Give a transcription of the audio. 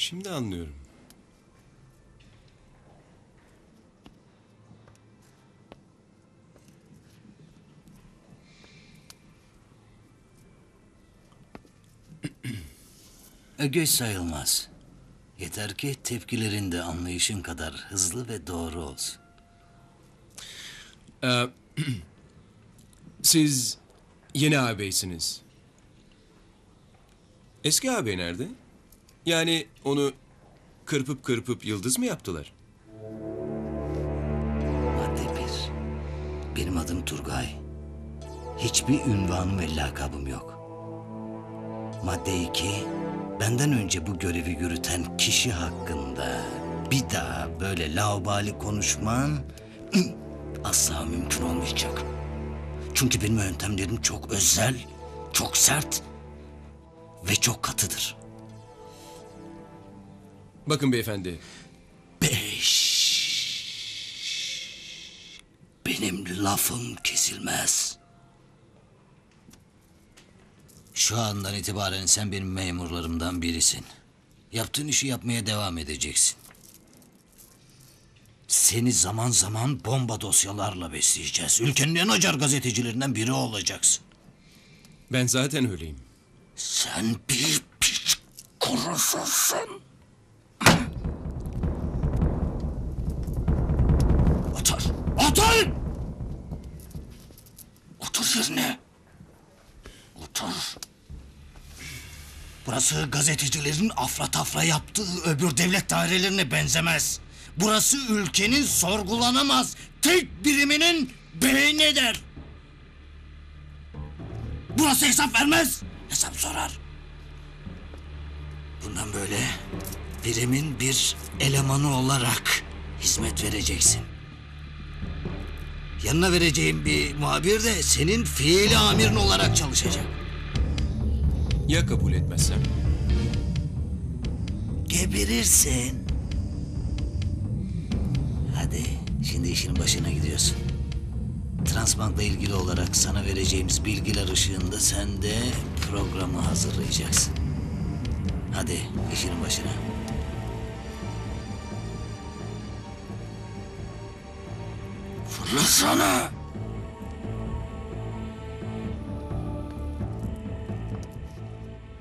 Şimdi anlıyorum. Geç sayılmaz. Yeter ki tepkilerin de anlayışın kadar hızlı ve doğru olsun. Siz yeni ağabeysiniz. Eski ağabey nerede? Yani onu kırpıp kırpıp yıldız mı yaptılar? Madde 1. Benim adım Turgay. Hiçbir ünvanım ve lakabım yok. Madde 2. Benden önce bu görevi yürüten kişi hakkında bir daha böyle laubali konuşman asla mümkün olmayacak. Çünkü benim yöntemlerim çok özel, çok sert ve çok katıdır. Bakın beyefendi. 5. Benim lafım kesilmez. Şu andan itibaren sen benim memurlarımdan birisin. Yaptığın işi yapmaya devam edeceksin. Seni zaman zaman bomba dosyalarla besleyeceğiz. Ülkenin en acar gazetecilerinden biri olacaksın. Ben zaten öyleyim. Sen bir piç kurususun. Otur! Otur! Otur yerine. Otur. Burası gazetecilerin afra tafra yaptığı öbür devlet dairelerine benzemez. Burası ülkenin sorgulanamaz tek biriminin beynidir. Burası hesap vermez, hesap sorar. Bundan böyle birimin bir elemanı olarak hizmet vereceksin. Yanına vereceğim bir muhabir de senin fiili amirin olarak çalışacak. Ya kabul etmezsem? Geberirsin. Hadi şimdi işin başına gidiyorsun. Transbank'la ilgili olarak sana vereceğimiz bilgiler ışığında sen de programı hazırlayacaksın. Hadi işin başına. Fırlasana!